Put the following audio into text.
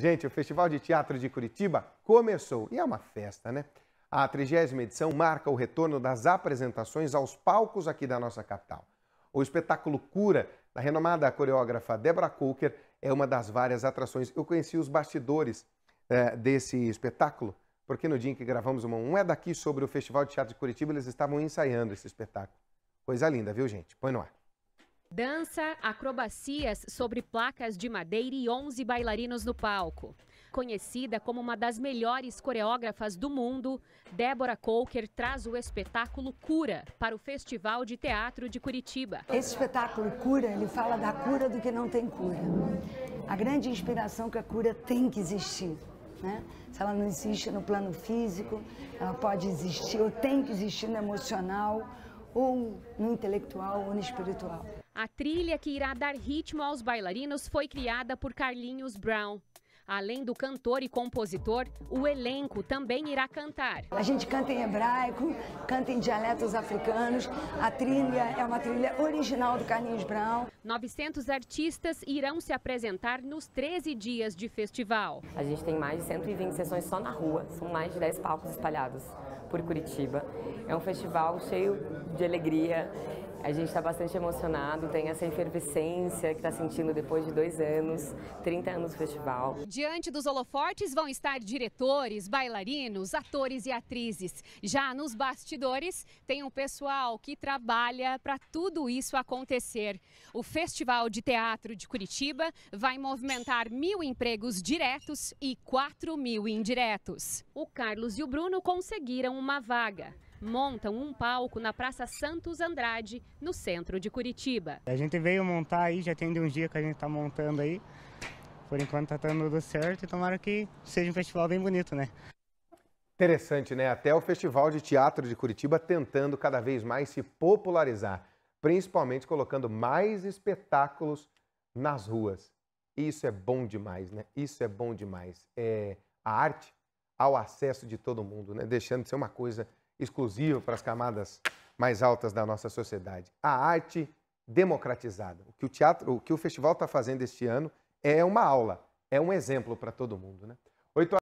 Gente, o Festival de Teatro de Curitiba começou, e é uma festa, né? A 30ª edição marca o retorno das apresentações aos palcos aqui da nossa capital. O espetáculo Cura, da renomada coreógrafa Deborah Colker, é uma das várias atrações. Eu conheci os bastidores desse espetáculo, porque no dia em que gravamos um É Daqui sobre o Festival de Teatro de Curitiba, eles estavam ensaiando esse espetáculo. Coisa linda, viu, gente? Põe no ar. Dança, acrobacias sobre placas de madeira e 11 bailarinos no palco. Conhecida como uma das melhores coreógrafas do mundo, Deborah Colker traz o espetáculo Cura para o Festival de Teatro de Curitiba. Esse espetáculo Cura, ele fala da cura do que não tem cura. A grande inspiração é que a cura tem que existir, né? Se ela não existe no plano físico, ela pode existir ou tem que existir no emocional, ou no intelectual ou no espiritual. A trilha que irá dar ritmo aos bailarinos foi criada por Carlinhos Brown. Além do cantor e compositor, o elenco também irá cantar. A gente canta em hebraico, canta em dialetos africanos. A trilha é uma trilha original do Carlinhos Brown. 900 artistas irão se apresentar nos 13 dias de festival. A gente tem mais de 120 sessões só na rua. São mais de 10 palcos espalhados por Curitiba. É um festival cheio de alegria. A gente está bastante emocionado, tem essa efervescência que está sentindo depois de 2 anos, 30 anos do festival. Diante dos holofortes vão estar diretores, bailarinos, atores e atrizes. Já nos bastidores tem um pessoal que trabalha para tudo isso acontecer. O Festival de Teatro de Curitiba vai movimentar 1.000 empregos diretos e 4.000 indiretos. O Carlos e o Bruno conseguiram uma vaga. Montam um palco na Praça Santos Andrade, no centro de Curitiba. A gente veio montar aí, já tem de um dia que a gente está montando aí. Por enquanto está dando certo e tomara que seja um festival bem bonito, né? Interessante, né? Até o Festival de Teatro de Curitiba tentando cada vez mais se popularizar, principalmente colocando mais espetáculos nas ruas. Isso é bom demais, né? Isso é bom demais. É a arte ao acesso de todo mundo, né? Deixando de ser uma coisa exclusivo para as camadas mais altas da nossa sociedade. A arte democratizada. O que o festival está fazendo este ano é uma aula, é um exemplo para todo mundo, né? 8